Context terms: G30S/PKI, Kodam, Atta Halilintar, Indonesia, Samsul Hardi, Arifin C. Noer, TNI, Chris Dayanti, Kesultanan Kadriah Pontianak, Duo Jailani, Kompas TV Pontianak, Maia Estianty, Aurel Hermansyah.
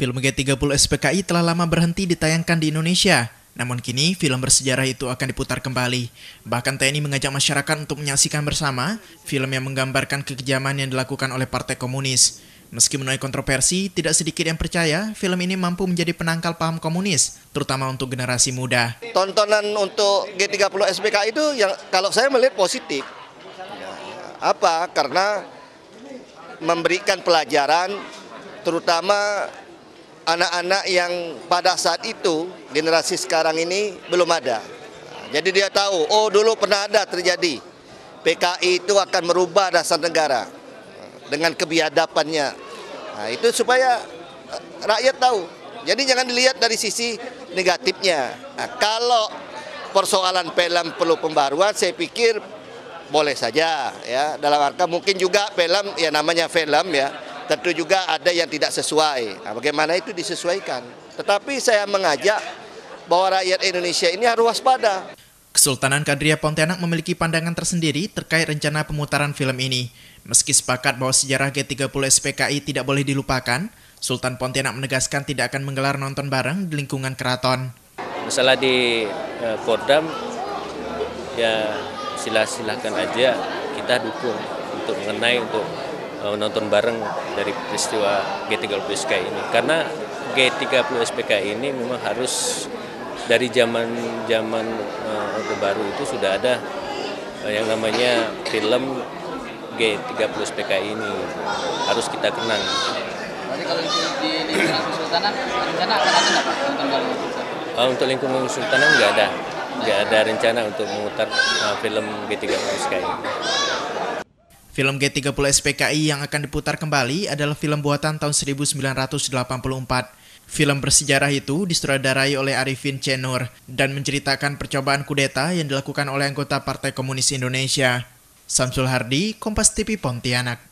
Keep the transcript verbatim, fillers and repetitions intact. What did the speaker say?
Film G tiga puluh S P K I telah lama berhenti ditayangkan di Indonesia. Namun kini, film bersejarah itu akan diputar kembali. Bahkan T N I mengajak masyarakat untuk menyaksikan bersama film yang menggambarkan kekejaman yang dilakukan oleh Partai Komunis. Meski menuai kontroversi, tidak sedikit yang percaya film ini mampu menjadi penangkal paham komunis, terutama untuk generasi muda. Tontonan untuk G tiga puluh S P K I itu yang kalau saya melihat positif. Apa? Karena memberikan pelajaran, terutama anak-anak yang pada saat itu, generasi sekarang ini belum ada. Jadi dia tahu, oh dulu pernah ada terjadi. P K I itu akan merubah dasar negara dengan kebiadabannya. Nah, itu supaya rakyat tahu. Jadi jangan dilihat dari sisi negatifnya. Nah, kalau persoalan film perlu pembaruan, saya pikir boleh saja, ya, dalam arti mungkin juga film, ya namanya film ya, tentu juga ada yang tidak sesuai. Nah, bagaimana itu disesuaikan. Tetapi saya mengajak bahwa rakyat Indonesia ini harus waspada. Kesultanan Kadriah Pontianak memiliki pandangan tersendiri terkait rencana pemutaran film ini. Meski sepakat bahwa sejarah G tiga puluh S P K I tidak boleh dilupakan, Sultan Pontianak menegaskan tidak akan menggelar nonton bareng di lingkungan keraton. Masalah di eh, Kodam, ya silah-silahkan aja, kita dukung untuk mengenai untuk nonton bareng dari peristiwa G tiga puluh S P K I ini, karena G tiga puluh S P K I ini memang harus dari zaman-zaman Orde Baru itu sudah ada yang namanya film G tiga puluh S P K I ini harus kita kenang. Jadi kalau di lingkungan kesultanan rencana akan ada nonton bareng? Untuk lingkungan kesultanan nggak ada, nggak ada rencana untuk memutar film G tiga puluh S P K I. Film G tiga puluh S P K I yang akan diputar kembali adalah film buatan tahun seribu sembilan ratus delapan puluh empat. Film bersejarah itu disutradarai oleh Arifin C. Noer dan menceritakan percobaan kudeta yang dilakukan oleh anggota Partai Komunis Indonesia. Samsul Hardi, Kompas T V Pontianak.